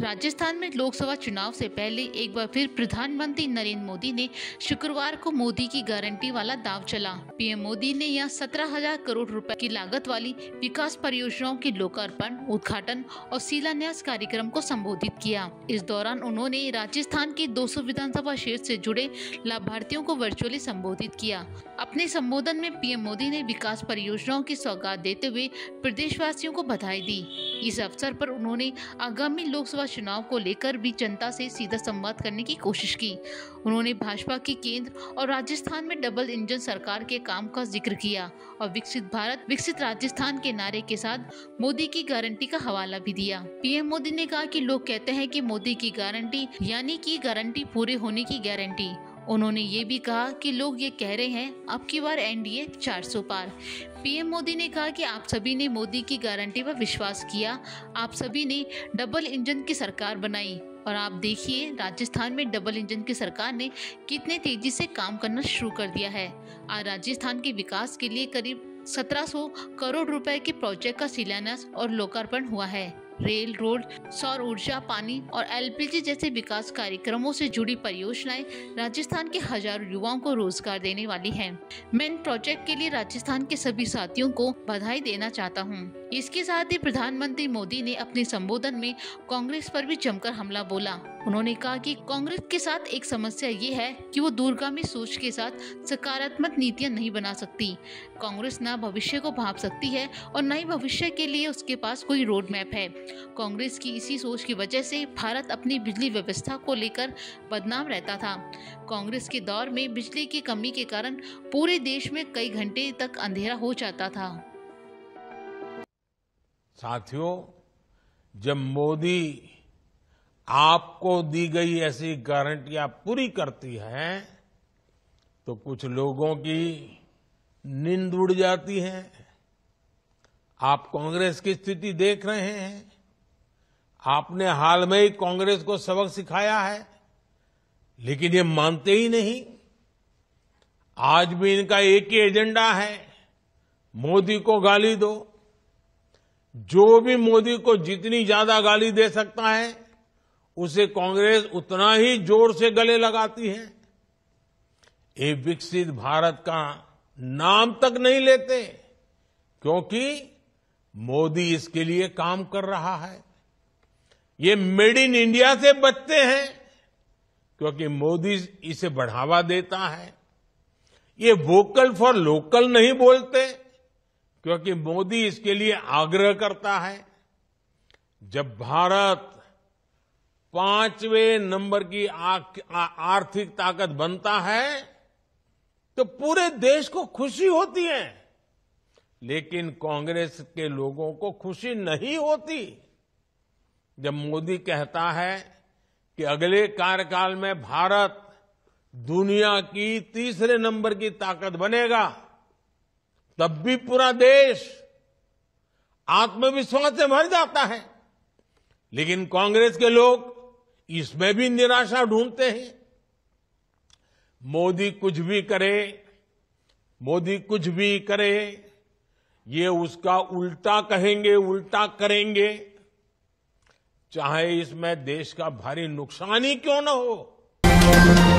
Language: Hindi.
राजस्थान में लोकसभा चुनाव से पहले एक बार फिर प्रधानमंत्री नरेंद्र मोदी ने शुक्रवार को मोदी की गारंटी वाला दांव चला। पीएम मोदी ने यहां 17,000 करोड़ रुपए की लागत वाली विकास परियोजनाओं के लोकार्पण, उद्घाटन और शिलान्यास कार्यक्रम को संबोधित किया। इस दौरान उन्होंने राजस्थान के 200 विधानसभा क्षेत्र से जुड़े लाभार्थियों को वर्चुअली संबोधित किया। अपने संबोधन में पीएम मोदी ने विकास परियोजनाओं की सौगात देते हुए प्रदेशवासियों को बधाई दी। इस अवसर पर उन्होंने आगामी लोकसभा चुनाव को लेकर भी जनता से सीधा संवाद करने की कोशिश की। उन्होंने भाजपा की केंद्र और राजस्थान में डबल इंजन सरकार के काम का जिक्र किया और विकसित भारत विकसित राजस्थान के नारे के साथ मोदी की गारंटी का हवाला भी दिया। पीएम मोदी ने कहा कि लोग कहते हैं कि मोदी की गारंटी यानी कि गारंटी पूरे होने की गारंटी। उन्होंने ये भी कहा कि लोग ये कह रहे हैं अब की बार एनडीए 400 पार। पीएम मोदी ने कहा कि आप सभी ने मोदी की गारंटी पर विश्वास किया, आप सभी ने डबल इंजन की सरकार बनाई और आप देखिए राजस्थान में डबल इंजन की सरकार ने कितने तेजी से काम करना शुरू कर दिया है। आज राजस्थान के विकास के लिए करीब 1700 करोड़ रुपए के प्रोजेक्ट का शिलान्यास और लोकार्पण हुआ है। रेल, रोड, सौर ऊर्जा, पानी और एलपीजी जैसे विकास कार्यक्रमों से जुड़ी परियोजनाएं राजस्थान के हजारों युवाओं को रोजगार देने वाली हैं। मैं इन प्रोजेक्ट के लिए राजस्थान के सभी साथियों को बधाई देना चाहता हूं। इसके साथ ही प्रधानमंत्री मोदी ने अपने संबोधन में कांग्रेस पर भी जमकर हमला बोला। उन्होंने कहा कि कांग्रेस के साथ एक समस्या ये है कि वो दूरगामी सोच के साथ सकारात्मक नीतियां नहीं बना सकती। कांग्रेस ना भविष्य को भांप सकती है और न ही भविष्य के लिए उसके पास कोई रोड मैप है। कांग्रेस की इसी सोच की वजह से भारत अपनी बिजली व्यवस्था को लेकर बदनाम रहता था। कांग्रेस के दौर में बिजली की कमी के कारण पूरे देश में कई घंटे तक अंधेरा हो जाता था। साथियों, जब मोदी आपको दी गई ऐसी गारंटियां पूरी करती हैं तो कुछ लोगों की नींद उड़ जाती है। आप कांग्रेस की स्थिति देख रहे हैं। आपने हाल में ही कांग्रेस को सबक सिखाया है, लेकिन ये मानते ही नहीं। आज भी इनका एक ही एजेंडा है, मोदी को गाली दो। जो भी मोदी को जितनी ज्यादा गाली दे सकता है उसे कांग्रेस उतना ही जोर से गले लगाती है। ये विकसित भारत का नाम तक नहीं लेते, क्योंकि मोदी इसके लिए काम कर रहा है। ये मेड इन इंडिया से बचते हैं, क्योंकि मोदी इसे बढ़ावा देता है। ये वोकल फॉर लोकल नहीं बोलते, क्योंकि मोदी इसके लिए आग्रह करता है। जब भारत 5वें नंबर की आर्थिक ताकत बनता है तो पूरे देश को खुशी होती है, लेकिन कांग्रेस के लोगों को खुशी नहीं होती। जब मोदी कहता है कि अगले कार्यकाल में भारत दुनिया की 3रे नंबर की ताकत बनेगा, तब भी पूरा देश आत्मविश्वास से भर जाता है। लेकिन कांग्रेस के लोग इसमें भी निराशा ढूंढते हैं। मोदी कुछ भी करे, मोदी कुछ भी करे, ये उसका उल्टा कहेंगे, उल्टा करेंगे, चाहे इसमें देश का भारी नुकसान ही क्यों ना हो।